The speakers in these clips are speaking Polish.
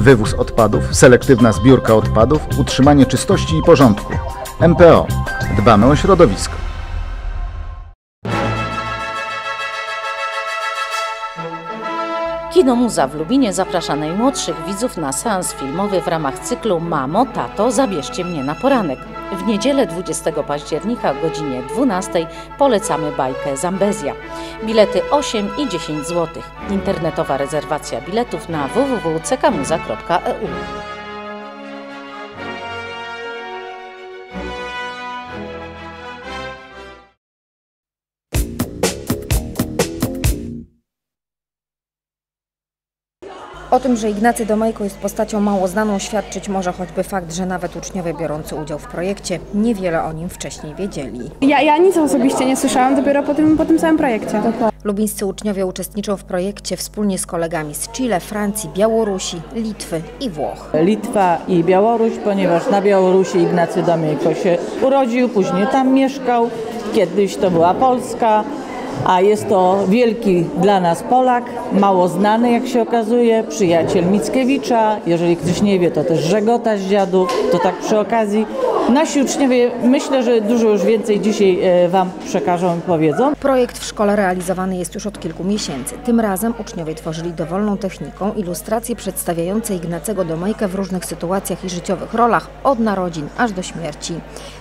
wywóz odpadów, selektywna zbiórka odpadów, utrzymanie czystości i porządku. MPO. Dbamy o środowisko. Kino Muza w Lubinie zaprasza najmłodszych widzów na seans filmowy w ramach cyklu Mamo, Tato, zabierzcie mnie na poranek. W niedzielę 20 października o godzinie 12 polecamy bajkę Zambezja. Bilety 8 i 10 zł. Internetowa rezerwacja biletów na www.ckmuza.eu. O tym, że Ignacy Domejko jest postacią mało znaną, świadczyć może choćby fakt, że nawet uczniowie biorący udział w projekcie niewiele o nim wcześniej wiedzieli. Ja nic osobiście nie słyszałam, dopiero po tym samym projekcie. Lubińscy uczniowie uczestniczą w projekcie wspólnie z kolegami z Chile, Francji, Białorusi, Litwy i Włoch. Litwa i Białoruś, ponieważ na Białorusi Ignacy Domejko się urodził, później tam mieszkał, kiedyś to była Polska. A jest to wielki dla nas Polak, mało znany jak się okazuje, przyjaciel Mickiewicza, jeżeli ktoś nie wie, to też Żegota z dziadów, to tak przy okazji. Nasi uczniowie, myślę, że dużo już więcej dzisiaj Wam przekażą i powiedzą. Projekt w szkole realizowany jest już od kilku miesięcy. Tym razem uczniowie tworzyli dowolną techniką ilustracje przedstawiające Ignacego Domejkę w różnych sytuacjach i życiowych rolach, od narodzin aż do śmierci.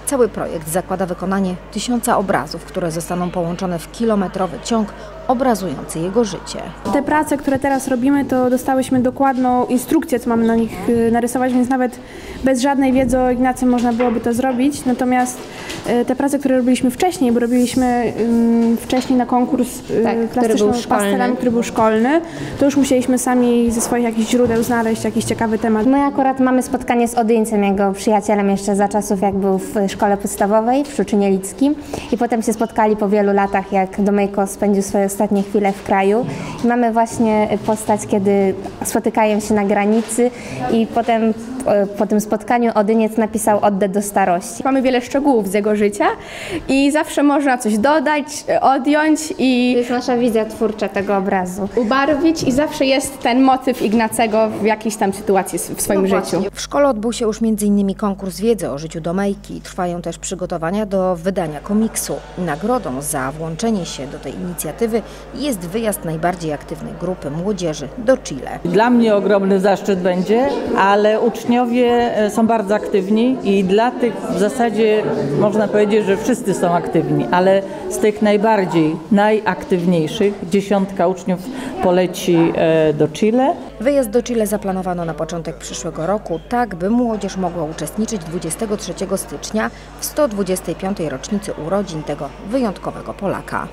Cały projekt zakłada wykonanie 1000 obrazów, które zostaną połączone w kilometrowy ciąg obrazujący jego życie. Te prace, które teraz robimy, to dostałyśmy dokładną instrukcję, co mamy na nich narysować, więc nawet bez żadnej wiedzy o Ignacy można byłoby to zrobić. Natomiast te prace, które robiliśmy wcześniej, bo robiliśmy wcześniej na konkurs klasyczny z pastelami, który był szkolny, to już musieliśmy sami ze swoich jakichś źródeł znaleźć jakiś ciekawy temat. My akurat mamy spotkanie z Odyńcem, jego przyjacielem jeszcze za czasów, jak był w szkole podstawowej, w Szuczynie Lickim, i potem się spotkali po wielu latach, jak Domejko spędził swoje ostatnie chwile w kraju. I mamy właśnie postać, kiedy spotykają się na granicy i potem po tym spotkaniu Odyniec napisał "Oddę do starości". Mamy wiele szczegółów z jego życia i zawsze można coś dodać, odjąć i... To jest nasza wizja twórcza tego obrazu. Ubarwić i zawsze jest ten motyw Ignacego w jakiejś tam sytuacji w swoim życiu. W szkole odbył się już m.in. konkurs wiedzy o życiu Domejki. Trwają też przygotowania do wydania komiksu. Nagrodą za włączenie się do tej inicjatywy jest wyjazd najbardziej aktywnej grupy młodzieży do Chile. Dla mnie ogromny zaszczyt będzie, ale uczniowie są bardzo aktywni i dla tych w zasadzie można powiedzieć, że wszyscy są aktywni, ale z tych najaktywniejszych 10 uczniów poleci do Chile. Wyjazd do Chile zaplanowano na początek przyszłego roku, tak by młodzież mogła uczestniczyć 23 stycznia w 125. rocznicy urodzin tego wyjątkowego Polaka.